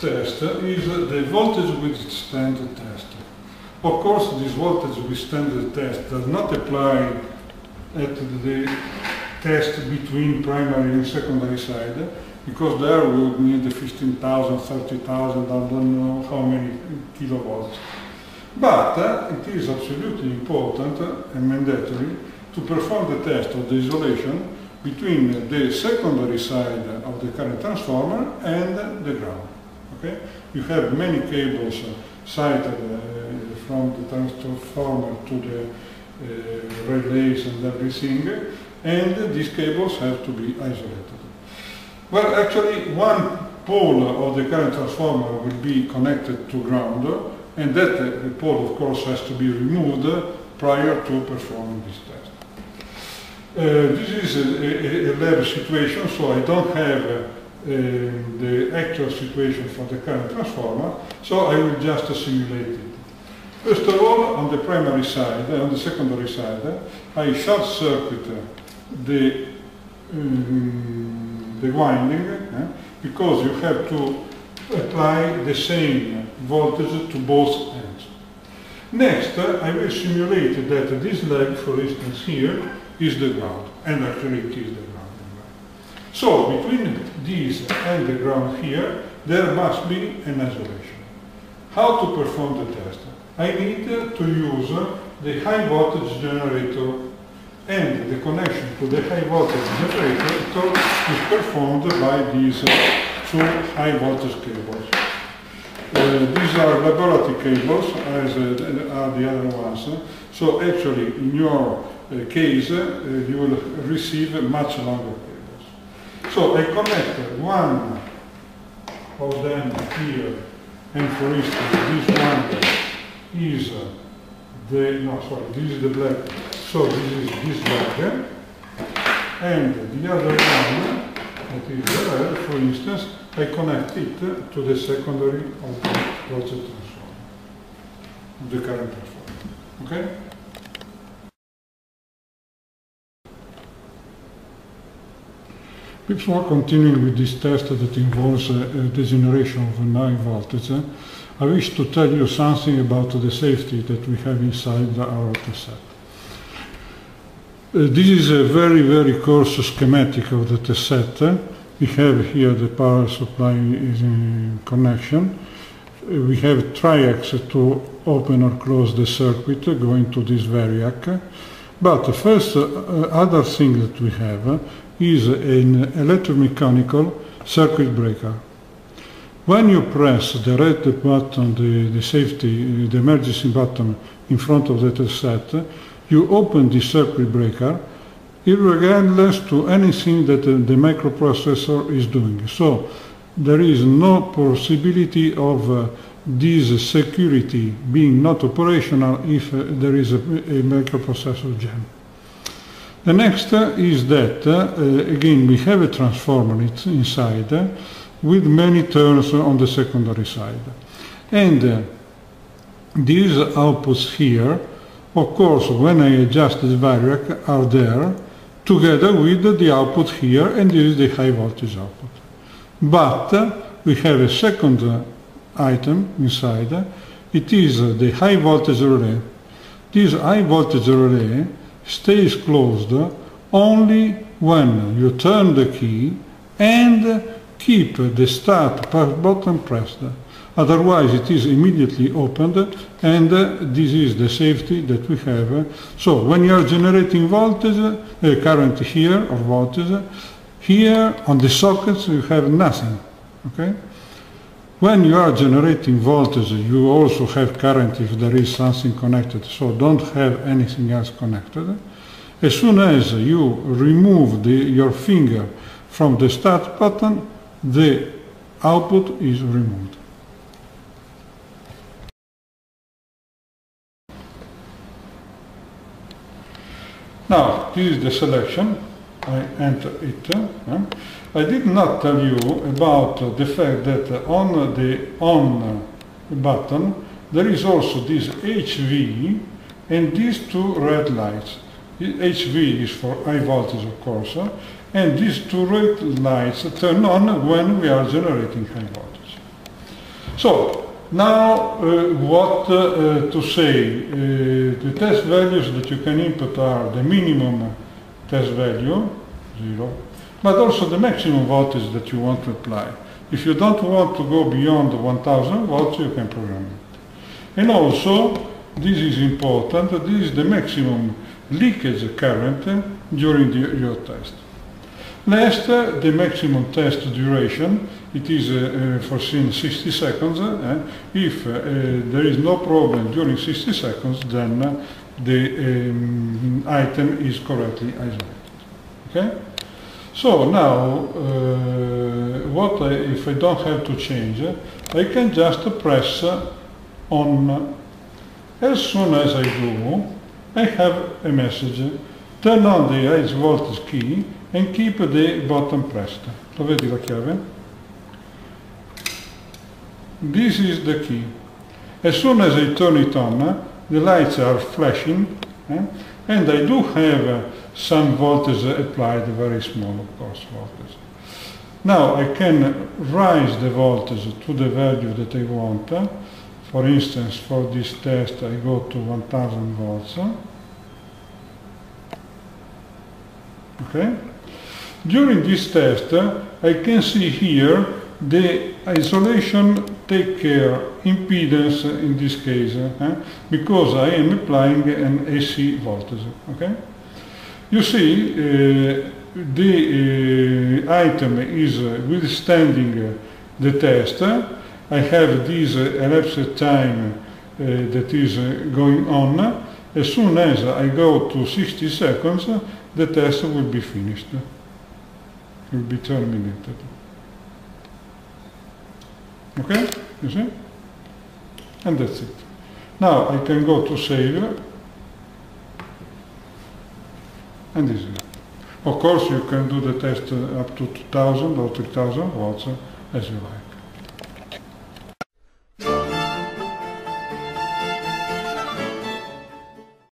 test is the voltage withstand test. Of course, this voltage withstand test does not apply at the test between primary and secondary side, because there we would need 15,000, 30,000, I don't know how many kilovolts. But it is absolutely important and mandatory to perform the test of the isolation between the secondary side of the current transformer and the ground. Okay? You have many cables sighted from the transformer to the relays and everything, and these cables have to be isolated. Well, actually, one pole of the current transformer will be connected to ground, and that pole, of course, has to be removed prior to performing this test. This is a lab situation, so I don't have the actual situation for the current transformer, so I will just simulate it. First of all, on the primary side, on the secondary side, I short-circuit the winding, because you have to apply the same voltage to both ends. Next, I will simulate that this leg, for instance, here, is the ground, and actually it is the ground. So, between this and the ground here, there must be an isolation. How to perform the test? I need to use the high voltage generator, and the connection to the high voltage generator is performed by these two high voltage cables. These are laboratory cables, as are the other ones, so actually in your case you will receive much longer cables. So I connect one of them here, and for instance this one is this is the black, so this is this black, and the other one, that is the red, for instance, I connect it to the secondary of the voltage transformer, the current transformer, okay? Before continuing with this test that involves the generation of a high voltage, I wish to tell you something about the safety that we have inside our test set. This is a very, very coarse schematic of the test set. We have here the power supply connection. We have triacs to open or close the circuit going to this variac. But the first other thing that we have is an electromechanical circuit breaker. When you press the red button, the emergency button in front of the test set, you open the circuit breaker, irregardless to anything that the microprocessor is doing. So there is no possibility of this security being not operational if there is a microprocessor jam. The next is that, again, we have a transformer inside, with many turns on the secondary side. And these outputs here, of course, when I adjust the variac, are there, together with the output here, and this is the high voltage output. But we have a second item inside, it is the high voltage relay. This high voltage relay stays closed only when you turn the key and keep the start button pressed, otherwise it is immediately opened, and this is the safety that we have. So when you are generating voltage, current here or voltage, here on the sockets you have nothing. Okay? When you are generating voltage you also have current if there is something connected, so don't have anything else connected. As soon as you remove your finger from the start button, the output is removed. Now, this is the selection. I enter it. I did not tell you about the fact that on the on button there is also this HV and these two red lights. HV is for high voltage, of course, and these two red lights turn on when we are generating high voltage. So now what to say, the test values that you can input are the minimum test value, 0, but also the maximum voltage that you want to apply. If you don't want to go beyond 1000 volts, you can program it. And also, this is important, this is the maximum leakage current during your test. Last, the maximum test duration, it is foreseen 60 seconds. If there is no problem during 60 seconds, then the item is correctly isolated. Okay? So now, if I don't have to change, I can just press on. As soon as I do, I have a message. Turn on the high voltage key and keep the button pressed. Lo vedi la chiave? This is the key. As soon as I turn it on, the lights are flashing, and I do have some voltage applied, very small, of course, voltage. Now I can raise the voltage to the value that I want. For instance, for this test, I go to 1000 volts. Okay. During this test, I can see here the isolation take care impedance in this case, because I am applying an AC voltage. Okay. You see, the item is withstanding the test. I have this elapsed time that is going on. As soon as I go to 60 seconds, the test will be finished, will be terminated. Okay, you see? And that's it. Now I can go to save, and this is it. Of course you can do the test up to 2000 or 3000 volts as you like.